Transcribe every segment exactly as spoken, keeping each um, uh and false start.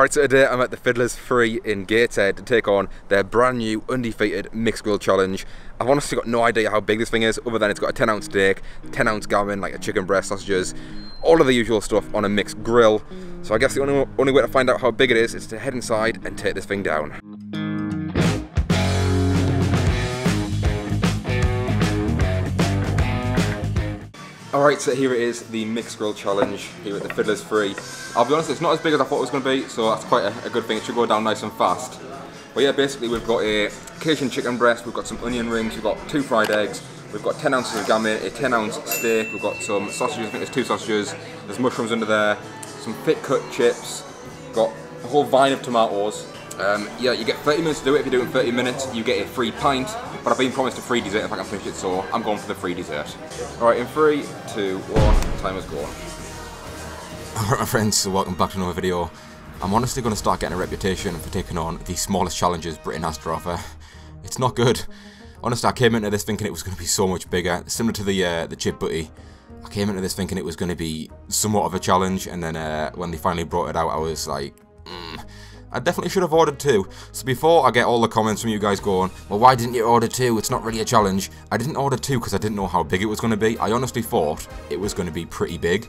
Alright, so today I'm at the Fiddler's Three in Gateshead to take on their brand new undefeated mixed grill challenge. I've honestly got no idea how big this thing is, other than it's got a ten ounce steak, ten ounce gammon, like a chicken breast, sausages, all of the usual stuff on a mixed grill. So I guess the only, only way to find out how big it is is to head inside and take this thing down. Alright, so here it is, the mixed grill challenge here at the Fiddler's Three. I'll be honest, it's not as big as I thought it was going to be, so that's quite a, a good thing. It should go down nice and fast. But yeah, basically we've got a Cajun chicken breast, we've got some onion rings, we've got two fried eggs, we've got ten ounces of gammon, a ten ounce steak, we've got some sausages, I think there's two sausages, there's mushrooms under there, some thick cut chips, got a whole vine of tomatoes. Um, yeah, you get thirty minutes to do it. If you do it in thirty minutes, you get a free pint, but I've been promised a free dessert if I can finish it, so I'm going for the free dessert. Alright, in three, two, one, timer's gone. Alright my friends, so welcome back to another video. I'm honestly going to start getting a reputation for taking on the smallest challenges Britain has to offer. It's not good. Honestly, I came into this thinking it was going to be so much bigger, similar to the uh, the chip butty. I came into this thinking it was going to be somewhat of a challenge, and then uh, when they finally brought it out, I was like, mm. I definitely should have ordered two. So before I get all the comments from you guys going, well, why didn't you order two? It's not really a challenge. I didn't order two because I didn't know how big it was going to be. I honestly thought it was going to be pretty big.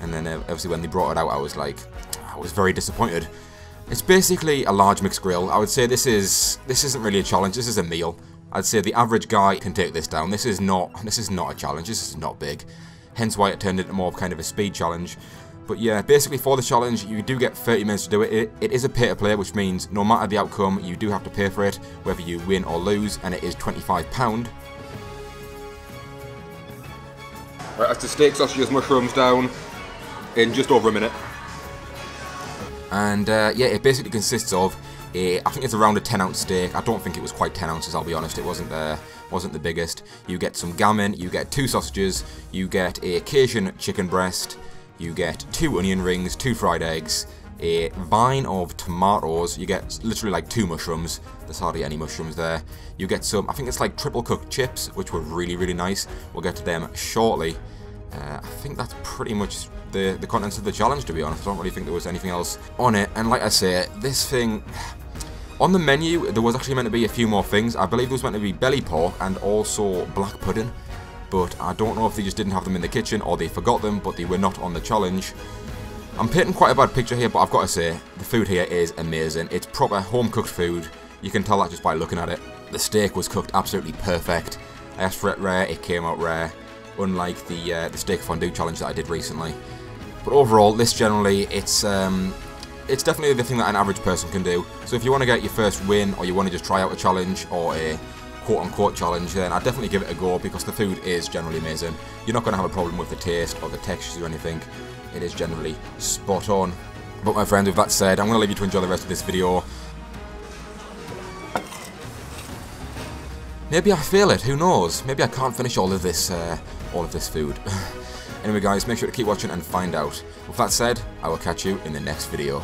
And then uh, obviously when they brought it out, I was like, I was very disappointed. It's basically a large mixed grill. I would say this is, this isn't really a challenge. This is a meal. I'd say the average guy can take this down. This is not, this is not a challenge. This is not big. Hence why it turned into more of kind of a speed challenge. But yeah, basically for the challenge, you do get thirty minutes to do it. It, it is a pay-to-play, which means no matter the outcome, you do have to pay for it, whether you win or lose, and it is twenty-five pounds. Right, that's the steak, sausages, mushrooms down in just over a minute. And uh, yeah, it basically consists of, a, I think it's around a ten ounce steak. I don't think it was quite ten ounces, I'll be honest. It wasn't the, wasn't the biggest. You get some gammon, you get two sausages, you get a Cajun chicken breast, you get two onion rings, two fried eggs, a vine of tomatoes, you get literally like two mushrooms, there's hardly any mushrooms there. You get some, I think it's like triple cooked chips, which were really, really nice. We'll get to them shortly. Uh, I think that's pretty much the, the contents of the challenge, to be honest. I don't really think there was anything else on it. And like I say, this thing, on the menu, there was actually meant to be a few more things. I believe there was meant to be belly pork and also black pudding. But I don't know if they just didn't have them in the kitchen or they forgot them, but they were not on the challenge. I'm painting quite a bad picture here, but I've got to say, the food here is amazing. It's proper home-cooked food. You can tell that just by looking at it. The steak was cooked absolutely perfect. I asked for it rare, it came out rare, unlike the uh, the steak fondue challenge that I did recently. But overall, this generally, it's um, it's definitely the thing that an average person can do. So if you want to get your first win, or you want to just try out a challenge, or a quote-unquote challenge, then I'd definitely give it a go, because the food is generally amazing. You're not going to have a problem with the taste or the textures or anything. It is generally spot on. But my friends, with that said, I'm going to leave you to enjoy the rest of this video. Maybe I fail it, who knows? Maybe I can't finish all of this, uh, all of this food. Anyway guys, make sure to keep watching and find out. With that said, I will catch you in the next video.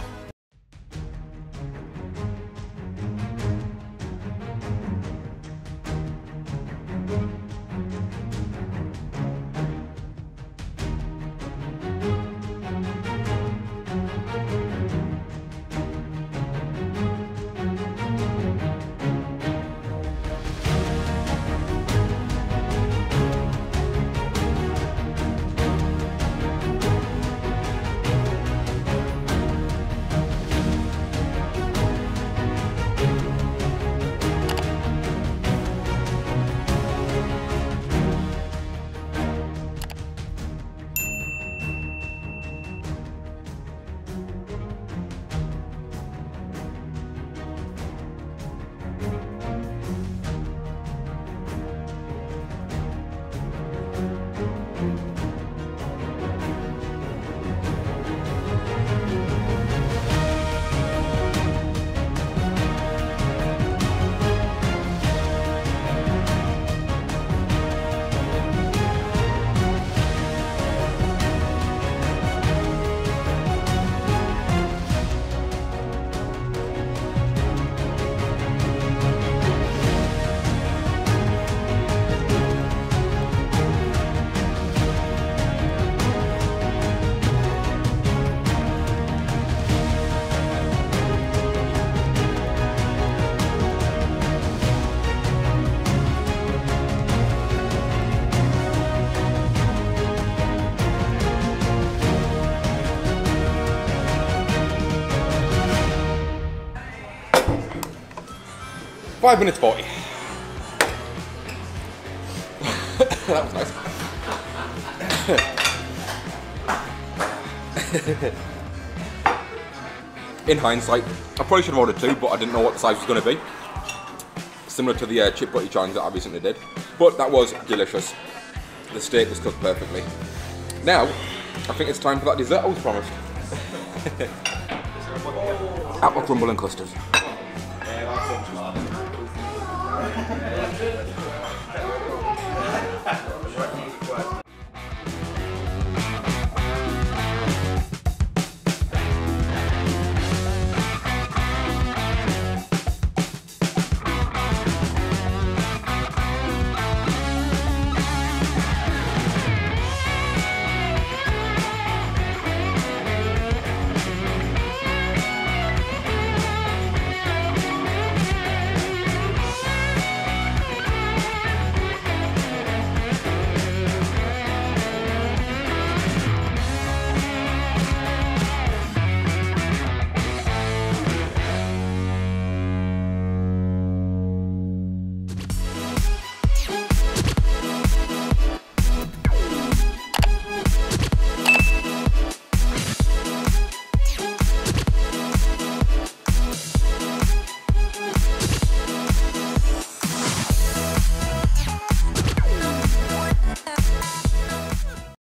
five minutes forty. That was nice. In hindsight, I probably should have ordered two, but I didn't know what the size was going to be. Similar to the uh, chip butty challenge that I recently did. But that was delicious. The steak was cooked perfectly. Now, I think it's time for that dessert I was promised. Apple crumble and custard.